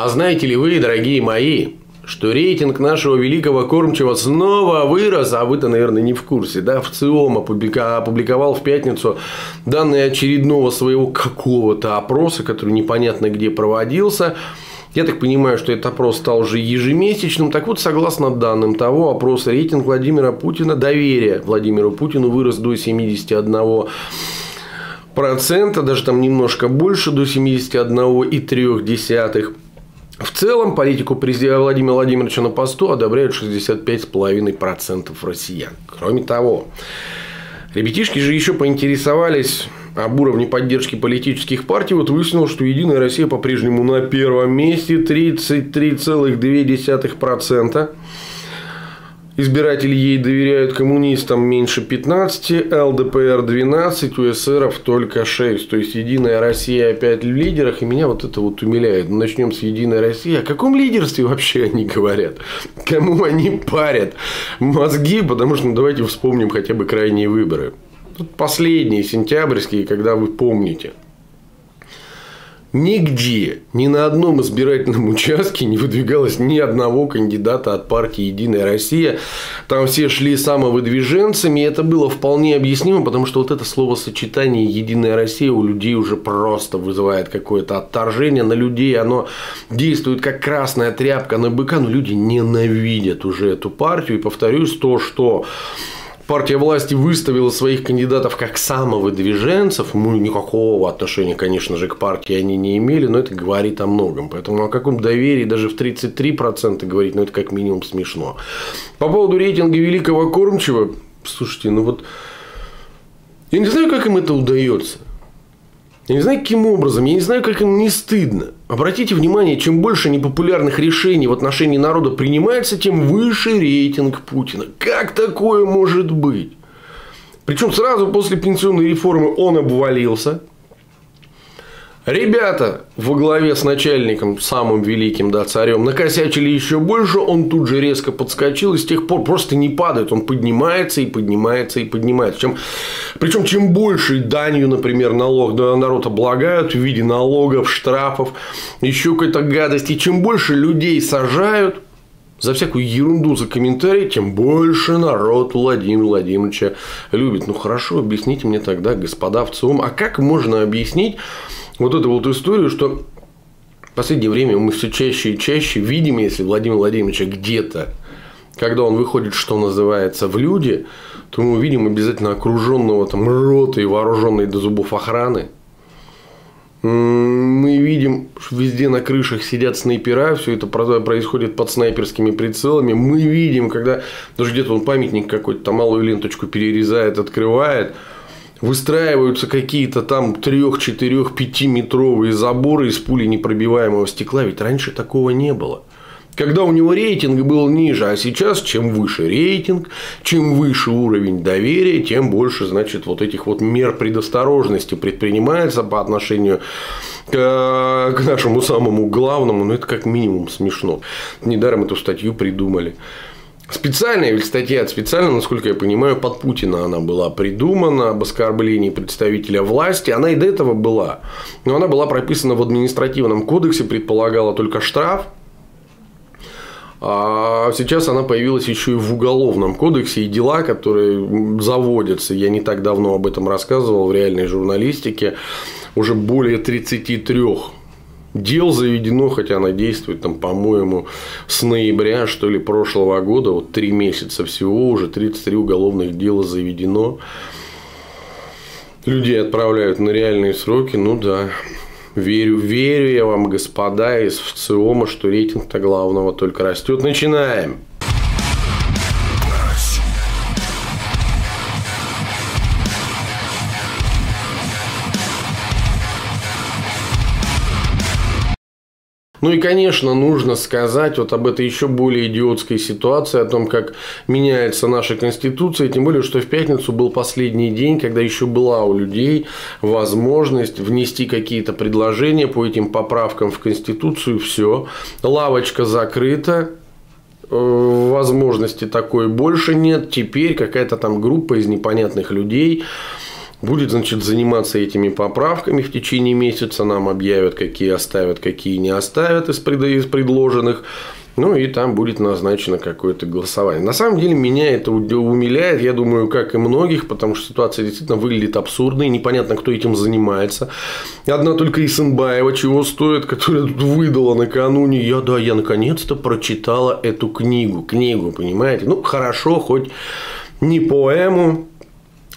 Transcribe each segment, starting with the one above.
А знаете ли вы, дорогие мои, что рейтинг нашего великого кормчего снова вырос, а вы-то, наверное, не в курсе, да, ВЦИОМ опубликовал в пятницу данные очередного своего какого-то опроса, который непонятно где проводился. Я так понимаю, что этот опрос стал уже ежемесячным. Так вот, согласно данным того опроса, рейтинг Владимира Путина, доверие Владимиру Путину вырос до 71%, даже там немножко больше, до 71,3%. В целом, политику президента Владимира Владимировича на посту одобряют 65,5% россиян. Кроме того, ребятишки же еще поинтересовались об уровне поддержки политических партий. Вот выяснилось, что Единая Россия по-прежнему на первом месте, 33,2%. Избиратели ей доверяют, коммунистам меньше 15, ЛДПР 12, УСРов только 6. То есть, Единая Россия опять в лидерах, и меня вот это вот умиляет. Начнем с Единой России. О каком лидерстве вообще они говорят? Кому они парят мозги? Потому что, ну, давайте вспомним хотя бы крайние выборы. Тут последние, сентябрьские, когда вы помните. Нигде, ни на одном избирательном участке не выдвигалось ни одного кандидата от партии «Единая Россия». Там все шли самовыдвиженцами, и это было вполне объяснимо, потому что вот это словосочетание «Единая Россия» у людей уже просто вызывает какое-то отторжение. На людей оно действует как красная тряпка на быка, но люди ненавидят уже эту партию. И повторюсь, то, что партия власти выставила своих кандидатов как самовыдвиженцев. Мы никакого отношения, конечно же, к партии они не имели, но это говорит о многом. Поэтому о каком доверии даже в 33% говорить, ну, это как минимум смешно. По поводу рейтинга великого кормчего, слушайте, ну вот, я не знаю, как им это удается. Я не знаю, каким образом, я не знаю, как им не стыдно. Обратите внимание, чем больше непопулярных решений в отношении народа принимается, тем выше рейтинг Путина. Как такое может быть? Причем сразу после пенсионной реформы он обвалился. Ребята во главе с начальником, самым великим, да, царем, накосячили еще больше, он тут же резко подскочил, и с тех пор просто не падает, он поднимается и поднимается и поднимается. Причем, чем больше данью, например, народ облагают в виде налогов, штрафов, еще какой-то гадости, чем больше людей сажают за всякую ерунду, за комментарии, тем больше народ Владимира Владимировича любит. Ну, хорошо, объясните мне тогда, господа в ЦИОМ, а как можно объяснить вот эту вот историю, что в последнее время мы все чаще и чаще видим, если Владимира Владимировича где-то, когда он выходит, что называется, в люди, то мы увидим обязательно окруженного там ротой, вооруженной до зубов охраны. Мы видим, что везде на крышах сидят снайпера, все это происходит под снайперскими прицелами. Мы видим, когда даже где-то он памятник какой-то, там малую ленточку перерезает, открывает. Выстраиваются какие-то там 3-4-5-метровые заборы из пули непробиваемого стекла. Ведь раньше такого не было. Когда у него рейтинг был ниже, а сейчас чем выше рейтинг, чем выше уровень доверия, тем больше, значит, вот этих вот мер предосторожности предпринимается по отношению к нашему самому главному. Но это как минимум смешно. Недаром эту статью придумали. Специальная ведь статья, специально, насколько я понимаю, под Путина она была придумана, об оскорблении представителя власти. Она и до этого была, но она была прописана в административном кодексе, предполагала только штраф. А сейчас она появилась еще и в уголовном кодексе, и дела, которые заводятся, я не так давно об этом рассказывал в реальной журналистике, уже более 33 дел заведено, хотя она действует, там, по-моему, с ноября, что ли, прошлого года, вот 3 месяца всего, уже 33 уголовных дела заведено, людей отправляют на реальные сроки, ну да. Верю я вам, господа из ВЦИОМа, что рейтинг-то главного только растет. Начинаем! Ну и, конечно, нужно сказать вот об этой еще более идиотской ситуации, о том, как меняется наша Конституция, тем более, что в пятницу был последний день, когда еще была у людей возможность внести какие-то предложения по этим поправкам в Конституцию, все, лавочка закрыта. Возможности такой больше нет, теперь какая-то там группа из непонятных людей Будет, значит, заниматься этими поправками в течение месяца, нам объявят, какие оставят, какие не оставят из предложенных. Ну и там будет назначено какое-то голосование. На самом деле меня это умиляет, я думаю, как и многих, потому что ситуация действительно выглядит абсурдной, непонятно, кто этим занимается. Одна только Исинбаева чего стоит, которая тут выдала накануне: я наконец-то прочитала эту книгу. Книгу, понимаете? Ну, хорошо, хоть не поэму.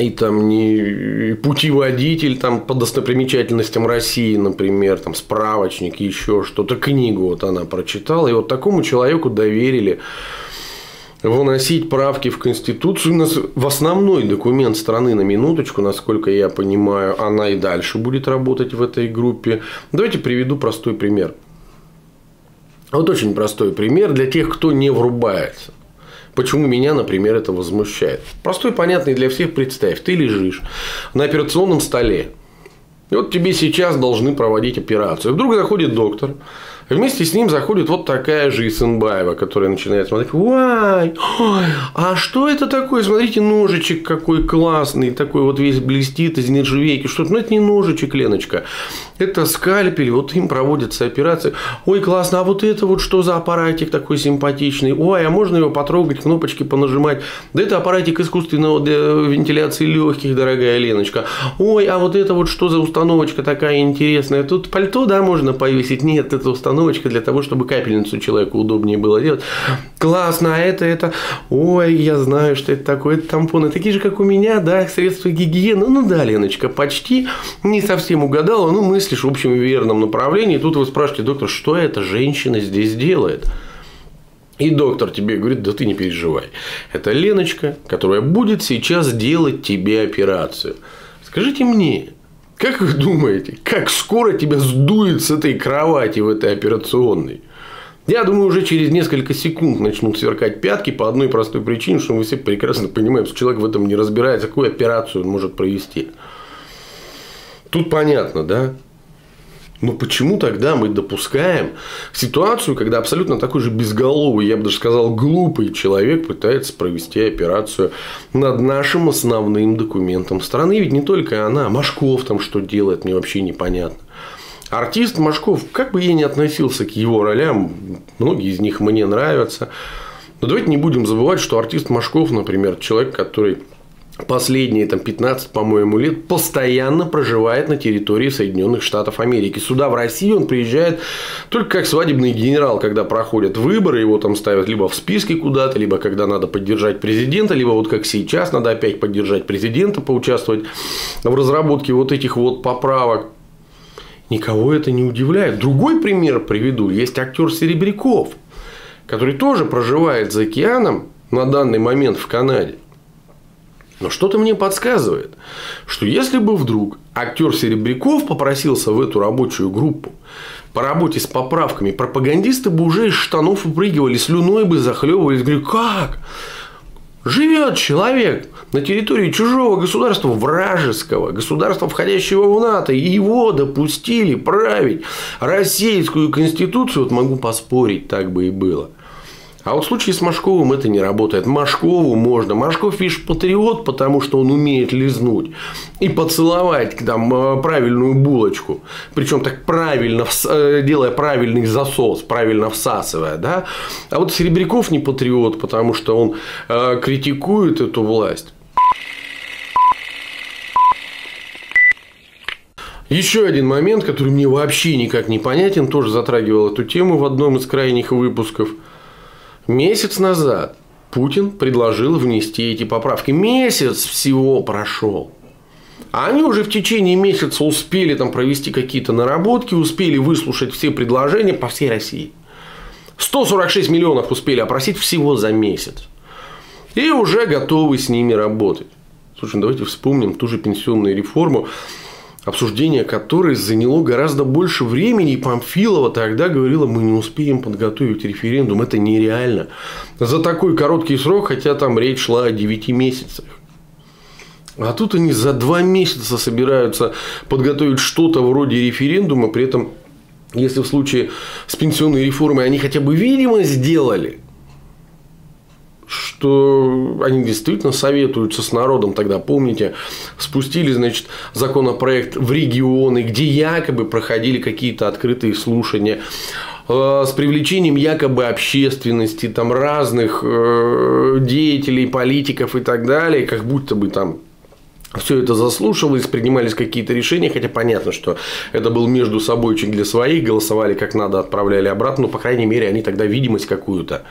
И там не путеводитель там, по достопримечательностям России, например, там, справочник, еще что-то, книгу вот она прочитала. И вот такому человеку доверили выносить правки в Конституцию. У нас в основной документ страны, на минуточку, насколько я понимаю, она и дальше будет работать в этой группе. Давайте приведу простой пример. Вот очень простой пример для тех, кто не врубается. Почему меня, например, это возмущает? Простой, понятный для всех. Представь, ты лежишь на операционном столе. И вот тебе сейчас должны проводить операцию. Вдруг заходит доктор. Вместе с ним заходит вот такая же Исинбаева, которая начинает смотреть. Ой, а что это такое? Смотрите, ножичек какой классный. Такой вот весь блестит из нержавейки. Что-то. Ну, это не ножичек, Леночка. Это скальпель. Вот им проводятся операции. Ой, классно. А вот это вот что за аппаратик такой симпатичный? Ой, а можно его потрогать, кнопочки понажимать? Да это аппаратик искусственного для вентиляции легких, дорогая Леночка. Ой, а вот это вот что за установочка такая интересная? Тут пальто, да, можно повесить? Нет, это установка для того, чтобы капельницу человеку удобнее было делать. Классно, а это. Ой, я знаю, что это такое. Это тампоны. Такие же, как у меня, да, средства гигиены. Ну да, Леночка, почти не совсем угадала, но мыслишь в общем верном направлении. И тут вы спрашиваете: доктор, что эта женщина здесь делает? И доктор тебе говорит: да ты не переживай. Это Леночка, которая будет сейчас делать тебе операцию. Скажите мне, как вы думаете, как скоро тебя сдует с этой кровати в этой операционной? Я думаю, уже через несколько секунд начнут сверкать пятки по одной простой причине, что мы все прекрасно понимаем, что человек в этом не разбирается, какую операцию он может провести. Тут понятно, да? Но почему тогда мы допускаем ситуацию, когда абсолютно такой же безголовый, я бы даже сказал, глупый человек пытается провести операцию над нашим основным документом страны? Ведь не только она. Машков там что делает, мне вообще непонятно. Артист Машков, как бы я ни относился к его ролям, многие из них мне нравятся. Но давайте не будем забывать, что артист Машков, например, человек, который последние там, 15, по-моему, лет постоянно проживает на территории Соединенных Штатов Америки. Сюда, в Россию, он приезжает только как свадебный генерал, когда проходят выборы, его там ставят либо в списке куда-то, либо когда надо поддержать президента, либо вот как сейчас надо опять поддержать президента, поучаствовать в разработке вот этих вот поправок. Никого это не удивляет. Другой пример приведу. Есть актер Серебряков, который тоже проживает за океаном на данный момент в Канаде. Но что-то мне подсказывает, что если бы вдруг актер Серебряков попросился в эту рабочую группу по работе с поправками, пропагандисты бы уже из штанов упрыгивали, слюной бы захлебывались. Говорю, как? Живет человек на территории чужого государства, вражеского, государства, входящего в НАТО, и его допустили править российскую конституцию. Вот могу поспорить, так бы и было. А вот в случае с Машковым это не работает. Машкову можно. Машков, видишь, патриот, потому что он умеет лизнуть и поцеловать там правильную булочку. Причем так правильно, делая правильный засос, правильно всасывая. Да? А вот Серебряков не патриот, потому что он критикует эту власть. Еще один момент, который мне вообще никак не понятен, тоже затрагивал эту тему в одном из крайних выпусков. Месяц назад Путин предложил внести эти поправки. Месяц всего прошел. А они уже в течение месяца успели там провести какие-то наработки, успели выслушать все предложения по всей России. 146 миллионов успели опросить всего за месяц. И уже готовы с ними работать. Слушай, давайте вспомним ту же пенсионную реформу, обсуждение которой заняло гораздо больше времени. И Памфилова тогда говорила: мы не успеем подготовить референдум. Это нереально. За такой короткий срок, хотя там речь шла о 9 месяцах. А тут они за 2 месяца собираются подготовить что-то вроде референдума. При этом, если в случае с пенсионной реформой они хотя бы видимо сделали, что они действительно советуются с народом. Тогда, помните, спустили, значит, законопроект в регионы, где якобы проходили какие-то открытые слушания с привлечением якобы общественности, там разных деятелей, политиков и так далее, как будто бы там все это заслушивалось, принимались какие-то решения, хотя понятно, что это был между собойчик для своих, голосовали как надо, отправляли обратно, но, по крайней мере, они тогда видимость какую-то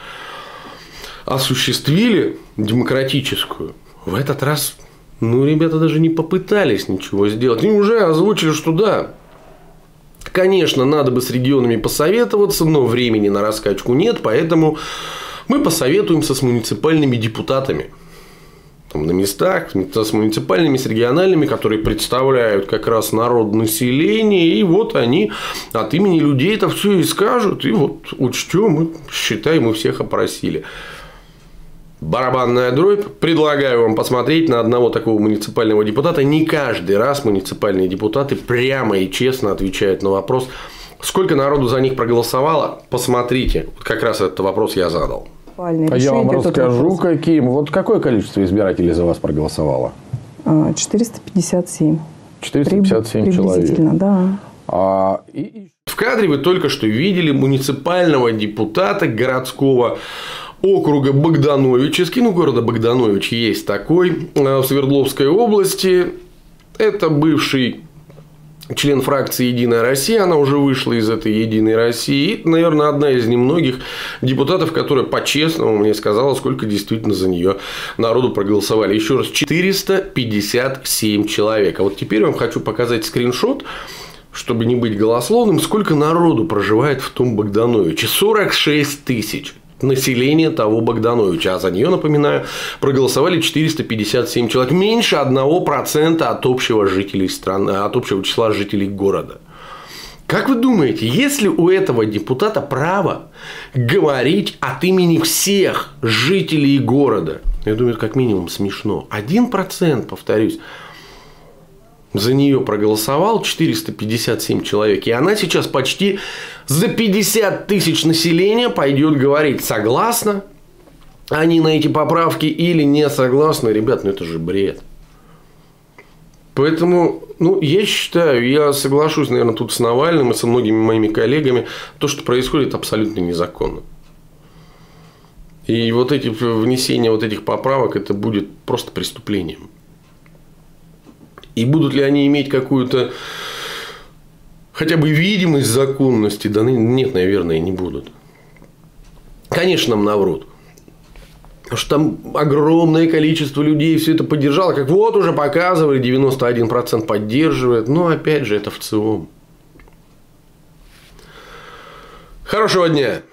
осуществили демократическую. В этот раз, ребята даже не попытались ничего сделать, они уже озвучили, что да, конечно, надо бы с регионами посоветоваться, но времени на раскачку нет, поэтому мы посоветуемся с муниципальными депутатами. Там, на местах, с муниципальными, с региональными, которые представляют как раз народ, население, и вот они от имени людей это все и скажут, и вот учтем, мы считаем, мы всех опросили. Барабанная дробь. Предлагаю вам посмотреть на одного такого муниципального депутата. Не каждый раз муниципальные депутаты прямо и честно отвечают на вопрос, сколько народу за них проголосовало. Посмотрите, как раз этот вопрос я задал. А я вам расскажу, каким. Вот какое количество избирателей за вас проголосовало? 457. 457 человек. Да. В кадре вы только что видели муниципального депутата городского округа Богдановичский. Города Богданович есть такой в Свердловской области. Это бывший член фракции «Единая Россия», она уже вышла из этой «Единой России». И, наверное, одна из немногих депутатов, которая по-честному мне сказала, сколько действительно за нее народу проголосовали. Еще раз, 457 человек. А вот теперь я вам хочу показать скриншот, чтобы не быть голословным, сколько народу проживает в том Богдановиче. 46 тысяч. Население того Богдановича. А за нее, напоминаю, проголосовали 457 человек. Меньше 1% от общего числа жителей города. Как вы думаете, есть ли у этого депутата право говорить от имени всех жителей города? Я думаю, это как минимум смешно. 1%, повторюсь, за нее проголосовал 457 человек. И она сейчас почти за 50 тысяч населения пойдет говорить, согласна они на эти поправки или не согласны. Ребят, это же бред. Поэтому, я считаю, я соглашусь, наверное, тут с Навальным и со многими моими коллегами, то, что происходит, абсолютно незаконно. И вот эти внесения вот этих поправок, это будет просто преступлением. И будут ли они иметь какую-то хотя бы видимость законности? Да нет, наверное, не будут. Конечно, нам наврут. Потому что там огромное количество людей все это поддержало. Как вот уже показывали, 91% поддерживает. Но опять же, это ВЦИОМ. Хорошего дня!